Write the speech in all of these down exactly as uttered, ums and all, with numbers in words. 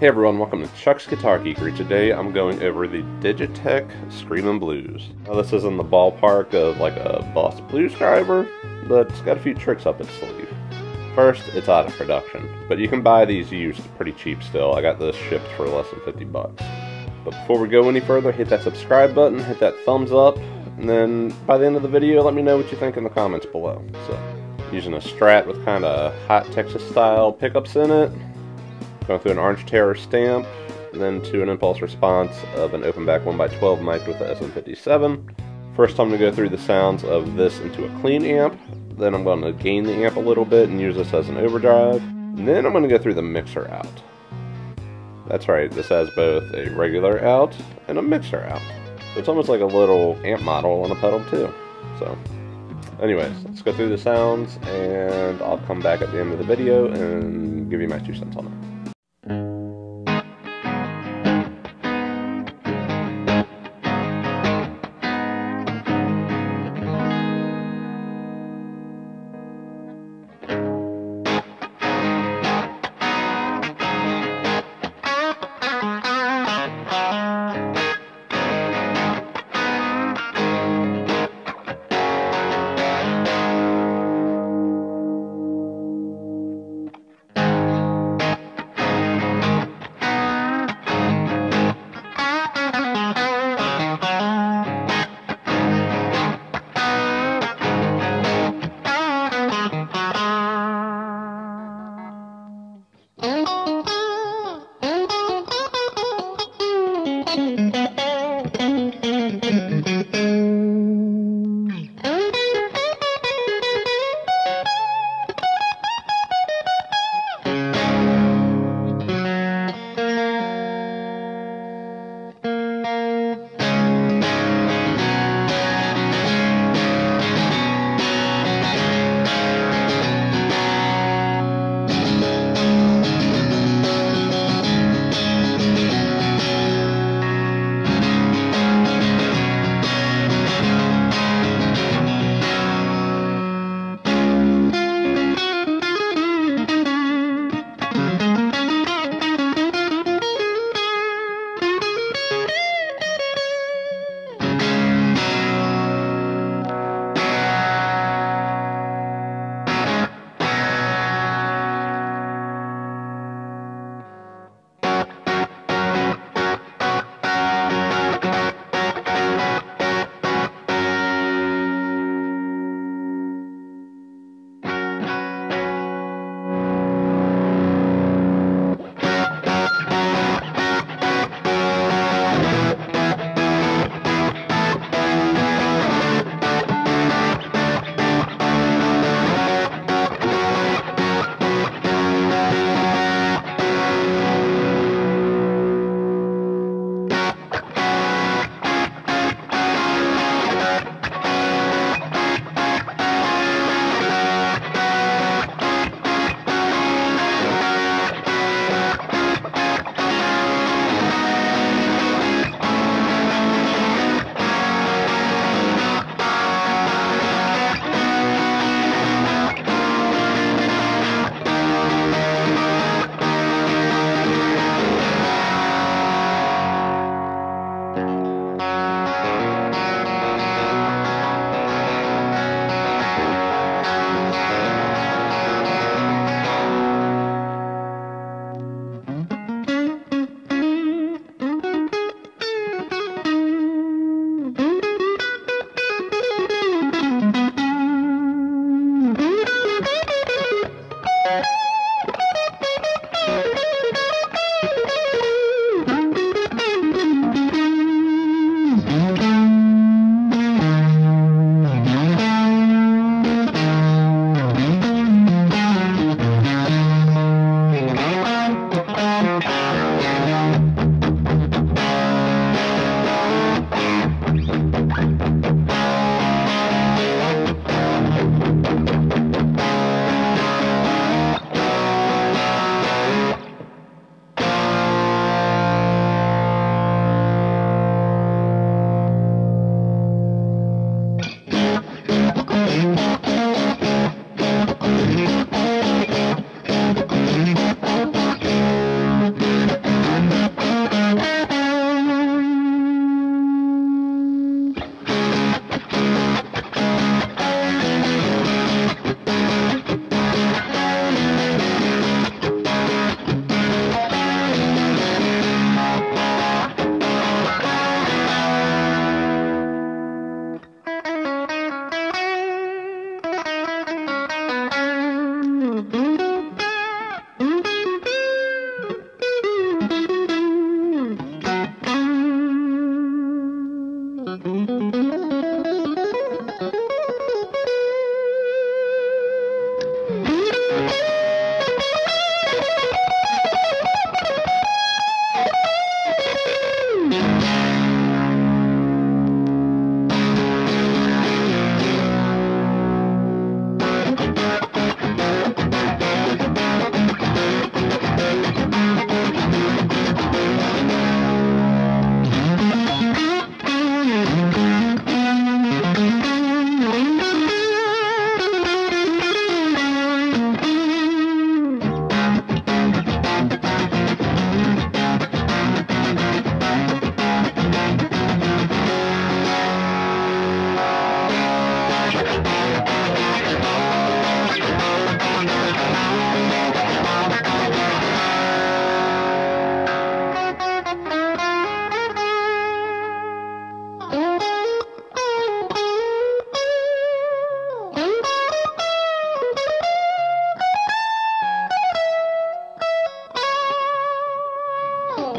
Hey everyone, welcome to Chuck's Guitar Geekery. Today I'm going over the Digitech Screamin' Blues. Now this is in the ballpark of like a Boss Blues Driver, but it's got a few tricks up its sleeve. First, it's out of production, but you can buy these used pretty cheap still. I got this shipped for less than fifty bucks. But before we go any further, hit that subscribe button, hit that thumbs up, and then by the end of the video let me know what you think in the comments below. So, using a Strat with kind of hot Texas style pickups in it. Going through an Orange Terror Stamp, and then to an impulse response of an open back one by twelve mic'd with the S M fifty-seven. First I'm going to go through the sounds of this into a clean amp, then I'm going to gain the amp a little bit and use this as an overdrive, and then I'm going to go through the mixer out. That's right, this has both a regular out and a mixer out. So it's almost like a little amp model on a pedal too. So, anyways, let's go through the sounds and I'll come back at the end of the video and give you my two cents on it.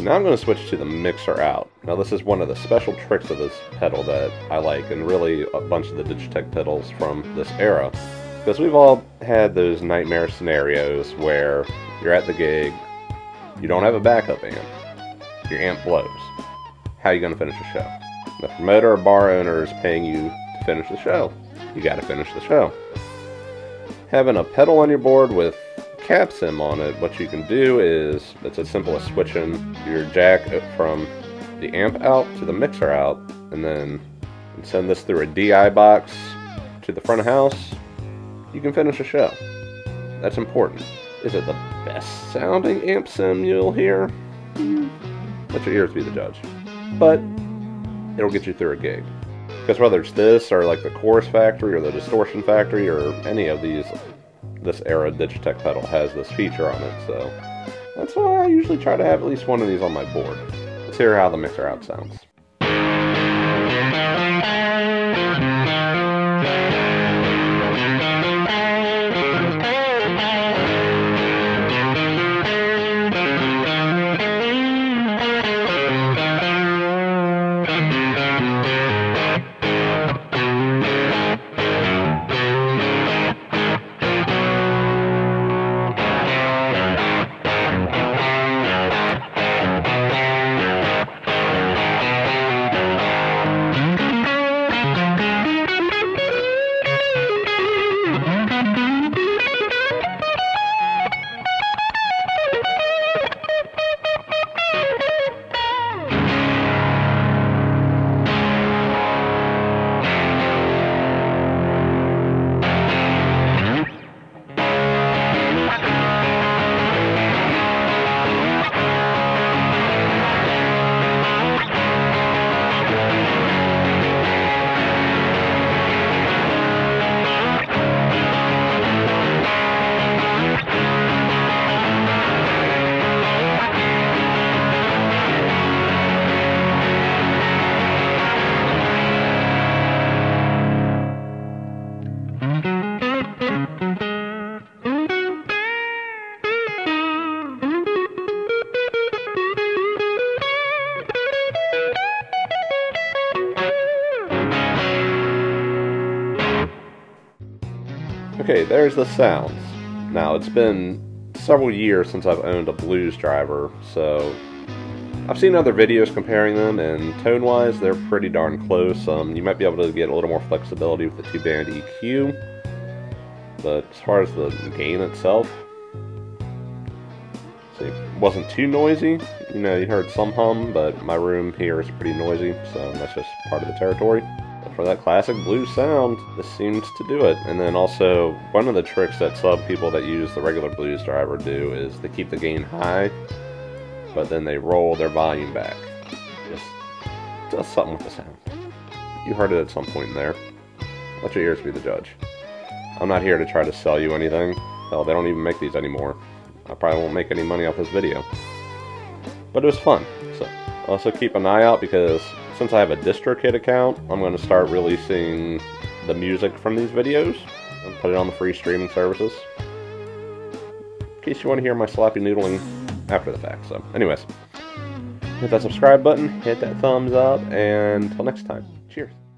Now I'm going to switch to the mixer out. Now this is one of the special tricks of this pedal that I like, and really a bunch of the Digitech pedals from this era. Because we've all had those nightmare scenarios where you're at the gig, you don't have a backup amp, your amp blows. How are you going to finish the show? The promoter or bar owner is paying you to finish the show. You got to finish the show. Having a pedal on your board with cap sim on it, what you can do is it's as simple as switching your jack from the amp out to the mixer out, and then send this through a D I box to the front of house. You can finish a show. That's important. Is it the best sounding amp sim you'll hear? Let your ears be the judge. But it'll get you through a gig. Because whether it's this or like the Chorus Factory or the Distortion Factory or any of these, this era Digitech pedal has this feature on it, so that's why I usually try to have at least one of these on my board. Let's hear how the mixer out sounds. Okay, there's the sounds. Now, it's been several years since I've owned a blues driver, so I've seen other videos comparing them, and tone-wise, they're pretty darn close. Um, you might be able to get a little more flexibility with the two-band E Q, but as far as the gain itself, see, it wasn't too noisy. You know, you heard some hum, but my room here is pretty noisy, so that's just part of the territory. But for that classic blues sound, this seems to do it. And then also, one of the tricks that sub people that use the regular blues driver do is they keep the gain high, but then they roll their volume back. Just does something with the sound. You heard it at some point in there. Let your ears be the judge. I'm not here to try to sell you anything. Hell, they don't even make these anymore. I probably won't make any money off this video. But it was fun. So also keep an eye out, because since I have a DistroKid account, I'm going to start releasing the music from these videos and put it on the free streaming services, in case you want to hear my sloppy noodling after the fact. So anyways, hit that subscribe button, hit that thumbs up, and until next time, cheers.